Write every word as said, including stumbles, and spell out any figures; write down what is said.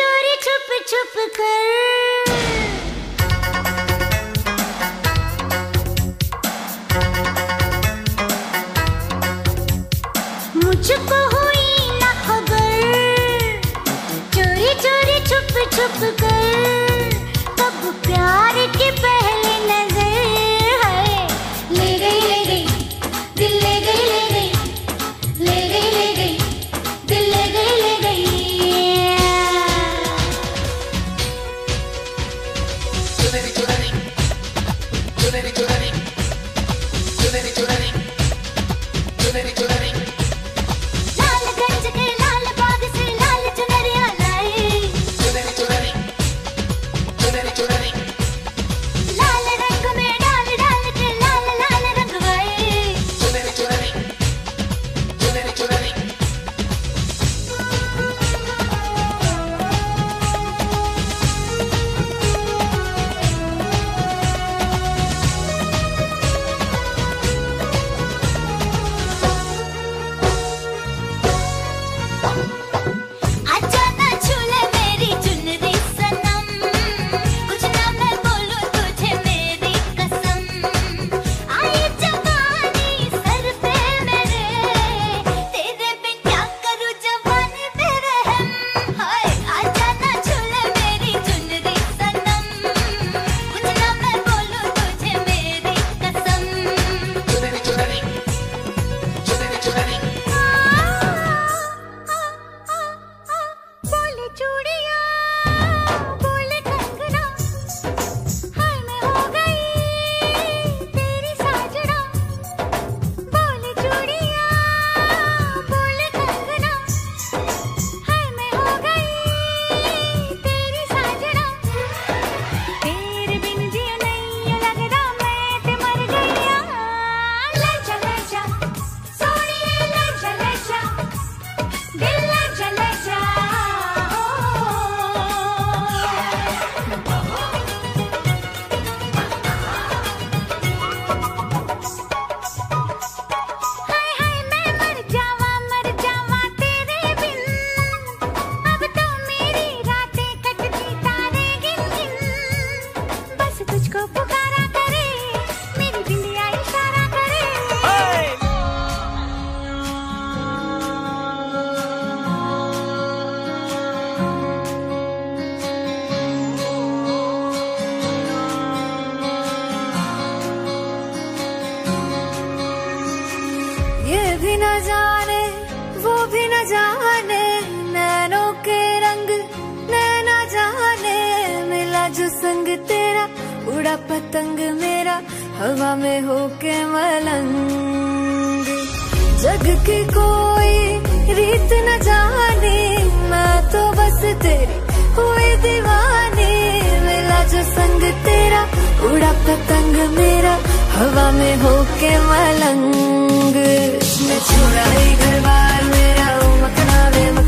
चोरी छुप छुप कर मुझको हुई ना खबर, चोरी चोरी छुप छुप कर, कब प्यार की पहली नजर है। ले गई ले गई दिल, ले गई ले गई, ले गई ले गई दिल, ले गई ले गई। चुनरी चुनरी चुनरी चुनरी चुनरी चुनरी चुनरी चुनरी जाने नैनों के रंग नैना जाने, मिला जो संग तेरा उड़ा पतंग मेरा, हवा में होके मलंग। जग की कोई रीत न जाने, मैं तो बस तेरी हुई दीवानी, मिला जो संग तेरा उड़ा पतंग मेरा, हवा में होके मलंग। मैं छुड़ाई घर बार मेरा, I'm